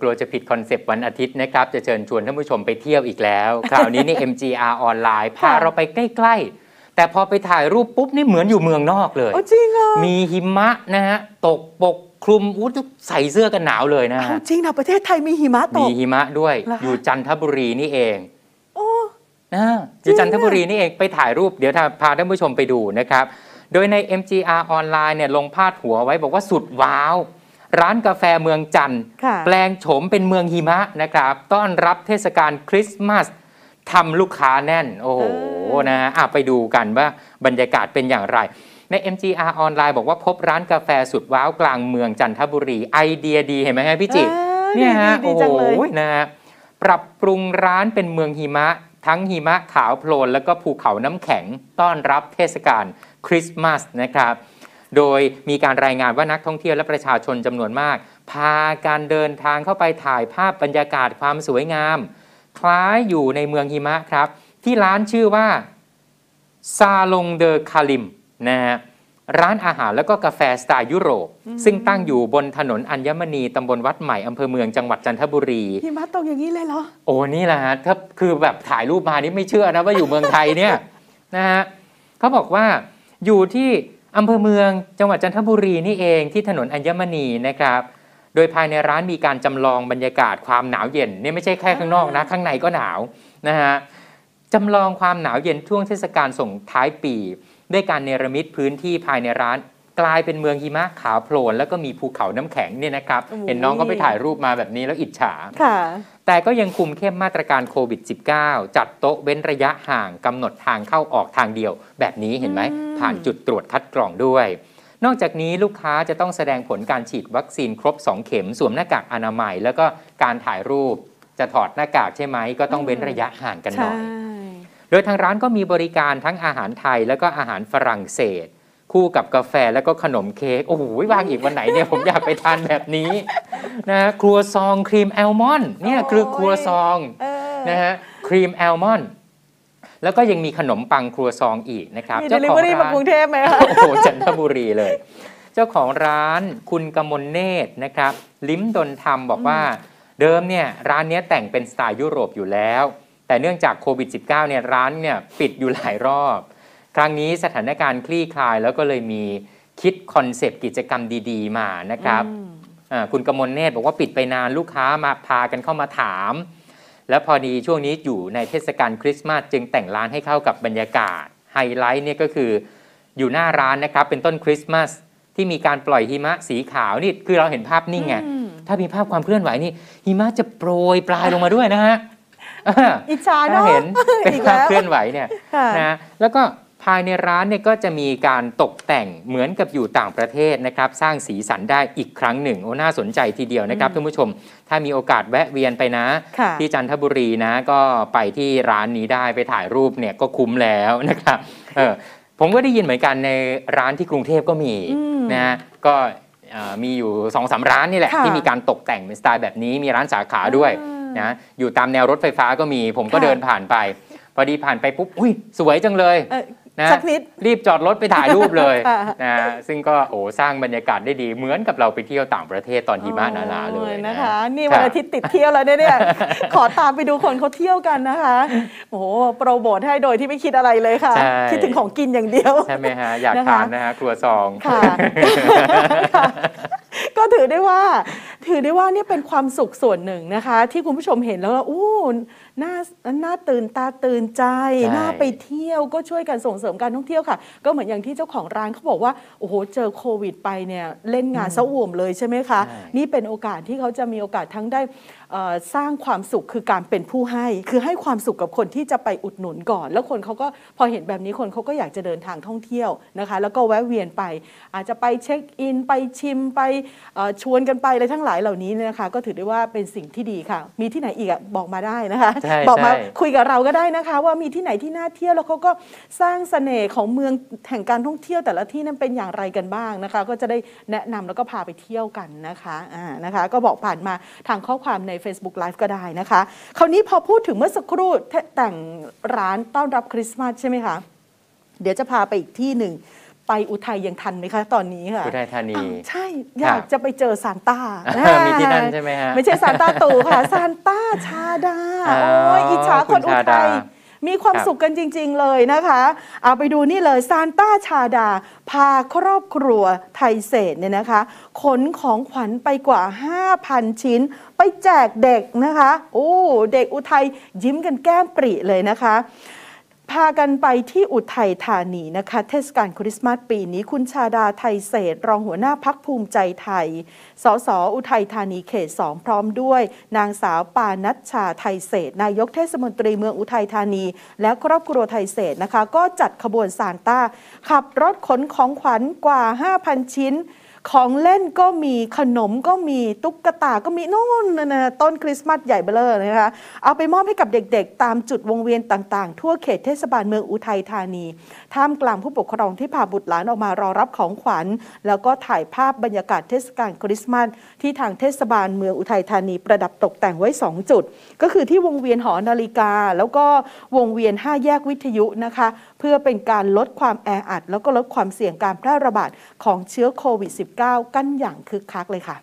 กลัวจะผิดคอนเซปต์วันอาทิตย์นะครับจะเชิญชวนท่านผู้ชมไปเที่ยวอีกแล้วคราวนี้นี่ MGR ออนไลน์พาเราไปใกล้ๆแต่พอไปถ่ายรูปปุ๊บนี่เหมือนอยู่เมืองนอกเลยจริงเหรอมีหิมะนะฮะตกปกคลุมอุ้ยใส่เสื้อกันหนาวเลยนะจริงนะประเทศไทยมีหิมะตกมีหิมะด้วยอยู่จันทบุรีนี่เองโอ้อยู่จันทบุรีนี่เองไปถ่ายรูปเดี๋ยวพาท่านผู้ชมไปดูนะครับโดยใน MGR ออนไลน์เนี่ยลงพาดหัวไว้บอกว่าสุดว้าวร้านกาแฟเมืองจันทร์แปลงโฉมเป็นเมืองหิมะนะครับต้อนรับเทศกาลคริสต์มาสทำลูกค้าแน่นโอ้โหนะไปดูกันว่าบรรยากาศเป็นอย่างไรใน MGR ออนไลน์บอกว่าพบร้านกาแฟสุดว้าวกลางเมืองจันทบุรีไอเดียดีเห็นไหมฮะพี่จิเนี่ยฮะโอ้โหนะปรับปรุงร้านเป็นเมืองหิมะทั้งหิมะขาวโพลนแล้วก็ภูเขาน้ำแข็งต้อนรับเทศกาลคริสต์มาสนะครับโดยมีการรายงานว่านักท่องเที่ยวและประชาชนจำนวนมากพาการเดินทางเข้าไปถ่ายภาพบรรยากาศความสวยงามคล้ายอยู่ในเมืองหิมะครับที่ร้านชื่อว่าซาลงเดอคาลิมนะฮะร้านอาหารแล้วก็กาแฟสไตล์ยุโรปซึ่งตั้งอยู่บนถนนอัญมณีตำบลวัดใหม่อำเภอเมืองจังหวัดจันทบุรีหิมะตกอย่างนี้เลยเหรอโอ้นี่แหละฮะถ้าคือแบบถ่ายรูปมานี่ไม่เชื่อนะว่าอยู่เมืองไทยเนี่ยนะฮะเขาบอกว่าอยู่ที่อำเภอเมืองจังหวัดจันทบุรีนี่เองที่ถนนอัญมณีนะครับโดยภายในร้านมีการจำลองบรรยากาศความหนาวเย็นนี่ไม่ใช่แค่ข้างนอกนะข้างในก็หนาวนะฮะจำลองความหนาวเย็นช่วงเทศกาลส่งท้ายปีด้วยการเนรมิตพื้นที่ภายในร้านกลายเป็นเมืองหิมะขาวโพลนแล้วก็มีภูเขาน้ำแข็งเนี่ยนะครับเห็นน้องก็ไปถ่ายรูปมาแบบนี้แล้วอิจฉาแต่ก็ยังคุมเข้มมาตรการโควิด -19 จัดโต๊ะเว้นระยะห่างกำหนดทางเข้าออกทางเดียวแบบนี้เห็นไหมผ่านจุดตรวจคัดกรองด้วยนอกจากนี้ลูกค้าจะต้องแสดงผลการฉีดวัคซีนครบ2เข็มสวมหน้ากากอนามัยแล้วก็การถ่ายรูปจะถอดหน้ากากใช่ไหมก็ต้องเว้นระยะห่างกันหน่อยโดยทางร้านก็มีบริการทั้งอาหารไทยแล้วก็อาหารฝรั่งเศสคู่กับกาแฟแล้วก็ขนมเค้กโอ้โหวางอีกวันไหนเนี่ย ผมอยากไปทานแบบนี้นะครัวซองครีมแอลมอนด์เนี่ยคือครัวซองนะฮะครีมแอลมอนด์แล้วก็ยังมีขนมปังครัวซองอีกนะครับเจ้าของร้านกรุงเทพไหมคะโอ้โหจันทบุรีเลยเจ้าของร้านคุณกมลเนตรนะครับลิ้มดลธรรมบอกว่าเดิมเนี่ยร้านนี้แต่งเป็นสไตล์ยุโรปอยู่แล้วแต่เนื่องจากโควิด -19 เนี่ยร้านเนี่ยปิดอยู่หลายรอบครั้งนี้สถานการณ์คลี่คลายแล้วก็เลยมีคิดคอนเซปต์กิจกรรมดีๆมานะครับคุณกมลเนตรบอกว่าปิดไปนานลูกค้ามาพากันเข้ามาถามแล้วพอดีช่วงนี้อยู่ในเทศกาลคริสต์มาสจึงแต่งร้านให้เข้ากับบรรยากาศไฮไลท์เนี่ยก็คืออยู่หน้าร้านนะครับเป็นต้นคริสต์มาสที่มีการปล่อยหิมะสีขาวนี่คือเราเห็นภาพนิ่งไงถ้ามีภาพความเคลื่อนไหวนี่หิมะจะโปรยปลายลงมาด้วยนะฮะอิจฉาเนาะเห็นเป็นความเคลื่อนไหวเนี่ยนะแล้วก็ภายในร้านเนี่ยก็จะมีการตกแต่งเหมือนกับอยู่ต่างประเทศนะครับสร้างสีสันได้อีกครั้งหนึ่งโอ้น่าสนใจทีเดียวนะครับท่านผู้ชมถ้ามีโอกาสแวะเวียนไปนะที่จันทบุรีนะก็ไปที่ร้านนี้ได้ไปถ่ายรูปเนี่ยก็คุ้มแล้วนะครับผมก็ได้ยินเหมือนกันในร้านที่กรุงเทพก็มีนะก็มีอยู่ 2-3 ร้านนี่แหละที่มีการตกแต่งเป็นสไตล์แบบนี้มีร้านสาขาด้วยนะอยู่ตามแนวรถไฟฟ้าก็มีผมก็เดินผ่านไปพอดีผ่านไปปุ๊บอุ้ยสวยจังเลยนะรีบจอดรถไปถ่ายรูปเลยนะซึ่งก็โอ้สร้างบรรยากาศได้ดีเหมือนกับเราไปเที่ยวต่างประเทศตอนหิมะหนาๆเลยนะคะนี่วันอาทิตย์ติดเที่ยวแล้วเนี่ยขอตามไปดูคนเขาเที่ยวกันนะคะโอ้โหโปรโมทให้โดยที่ไม่คิดอะไรเลยค่ะคิดถึงของกินอย่างเดียวใช่ไหมฮะอยากทานนะฮะครัวซองค่ะก็ถือได้ว่านี่เป็นความสุขส่วนหนึ่งนะคะที่คุณผู้ชมเห็นแล้วอู้น่าตื่นตาตื่นใจน่าไปเที่ยวก็ช่วยกันส่งเสริมการท่องเที่ยวค่ะก็เหมือนอย่างที่เจ้าของร้านเขาบอกว่าโอ้โหเจอโควิดไปเนี่ยเล่นงานซะอ่วมเลยใช่ไหมคะนี่เป็นโอกาสที่เขาจะมีโอกาสทั้งได้สร้างความสุขคือการเป็นผู้ให้คือให้ความสุขกับคนที่จะไปอุดหนุนก่อนแล้วคนเขาก็พอเห็นแบบนี้คนเขาก็อยากจะเดินทางท่องเที่ยวนะคะแล้วก็แวะเวียนไปอาจจะไปเช็คอินไปชิมไปชวนกันไปอะไรทั้งหลายเหล่านี้นะคะก็ถือได้ว่าเป็นสิ่งที่ดีค่ะมีที่ไหนอีกบอกมาได้นะคะบอกมาคุยกับเราก็ได้นะคะว่ามีที่ไหนที่น่าเที่ยวแล้วเขาก็สร้างเสน่ห์ของเมืองแห่งการท่องเที่ยวแต่ละที่นั้นเป็นอย่างไรกันบ้างนะคะก็จะได้แนะนำแล้วก็พาไปเที่ยวกันนะคะนะคะก็บอกผ่านมาทางข้อความใน Facebook Live ก็ได้นะคะคราวนี้พอพูดถึงเมื่อสักครู่แต่งร้านต้อนรับคริสต์มาสใช่ไหมคะเดี๋ยวจะพาไปอีกที่หนึ่ง ไปอุทัยยังทันไหมคะตอนนี้ค่ะอุทัยธานีใช่อยากจะไปเจอซานต้ามีที่นั่นใช่ไหมฮะไม่ใช่ซานต้าตู่ค่ะซานต้าชาดาโอ้ยอิจฉาคนอุทัยมีความสุขกันจริงๆเลยนะคะเอาไปดูนี่เลยซานต้าชาดาพาครอบครัวไทยเศษเนี่ยนะคะขนของขวัญไปกว่า 5,000 ชิ้นไปแจกเด็กนะคะโอ้เด็กอุทัยยิ้มกันแก้มปริเลยนะคะพากันไปที่อุทัยธานีนะคะเทศกาลคริสต์มาสปีนี้คุณชาดาไทยเศษรองหัวหน้าพรรคภูมิใจไทยสสอุทัยธานีเขต 2พร้อมด้วยนางสาวปานัชชาไทยเศษนายกเทศมนตรีเมืองอุทัยธานีและครอบครัวไทยเศษนะคะก็จัดขบวนซานต้าขับรถขนของขวัญกว่า 5,000 ชิ้นของเล่นก็มีขนมก็มีตุ๊กตาก็มีนู่นนะต้นคริสต์มาสใหญ่เบ้อเร่อนะคะเอาไปมอบให้กับเด็กๆตามจุดวงเวียนต่างๆทั่วเขตเทศบาลเมืองอุทัยธานีท่ามกลางผู้ปกครองที่พาบุตรหลานออกมารอรับของขวัญแล้วก็ถ่ายภาพบรรยากาศเทศกาลคริสต์มาสที่ทางเทศบาลเมืองอุทัยธานีประดับตกแต่งไว้2จุดก็คือที่วงเวียนหอนาฬิกาแล้วก็วงเวียน5แยกวิทยุนะคะเพื่อเป็นการลดความแออัดแล้วก็ลดความเสี่ยงการแพร่ระบาดของเชื้อโควิด-19 กันอย่างคึกคักเลยค่ะ